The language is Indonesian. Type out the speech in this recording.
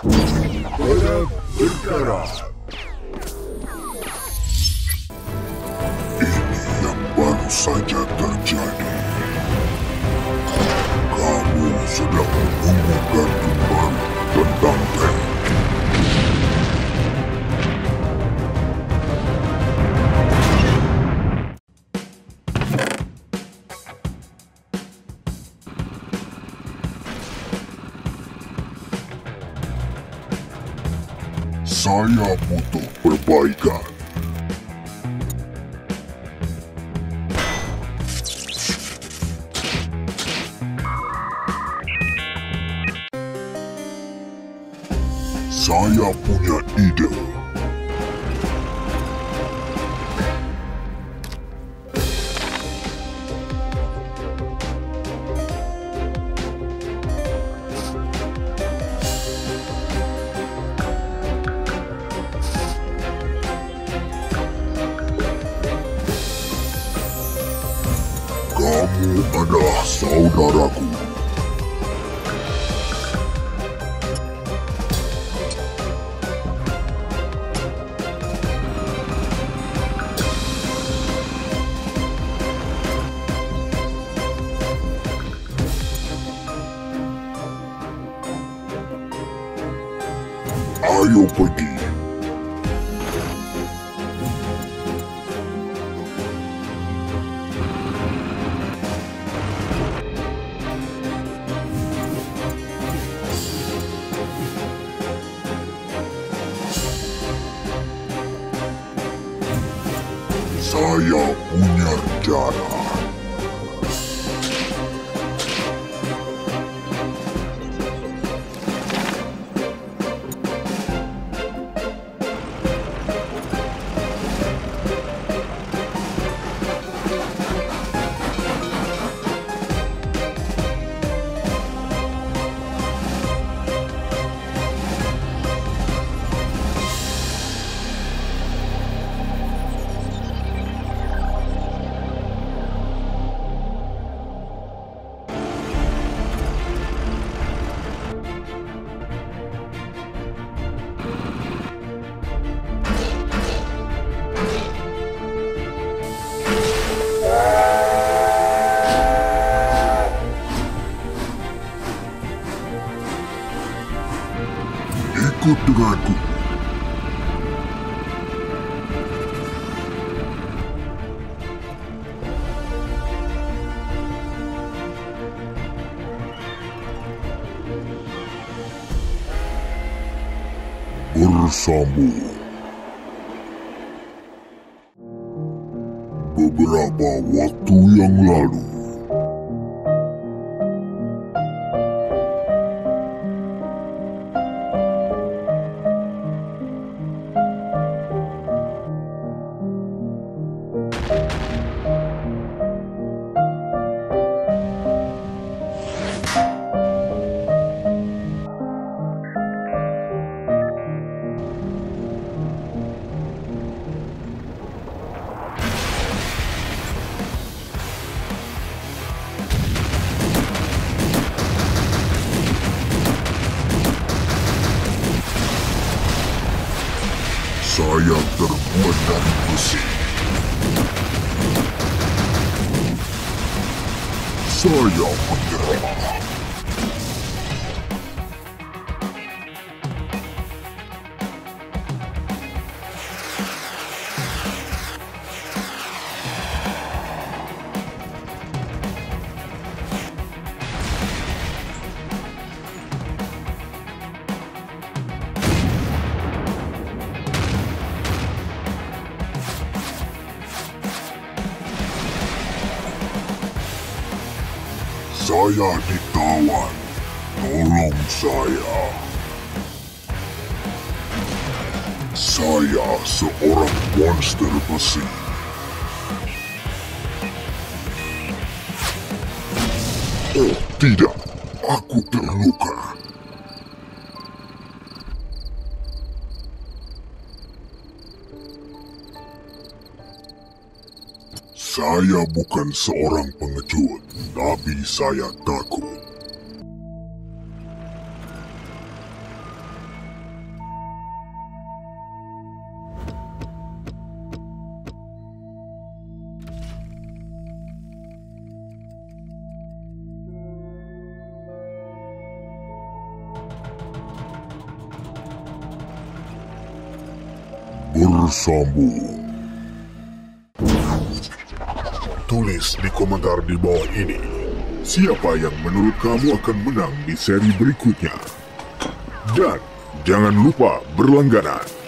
Bola bergerak. Ini yang baru saja terjadi. Kamu sedang menunggu kartu baru tentang tank. Saya butuh perbaikan. Saya punya ide. Kamu adalah saudaraku. Ayo pergi. Saya punya rencana. Ikut denganku. Bersambung. Beberapa waktu yang lalu, saya terbuat dari besi. Saya menyerah. Saya ditawan, tolong saya. Saya seorang monster besi. Oh tidak, aku terluka. Saya bukan seorang pengecut, tapi saya takut. bersambung. Tulis di komentar di bawah ini, siapa yang menurut kamu akan menang di seri berikutnya. Dan jangan lupa berlangganan.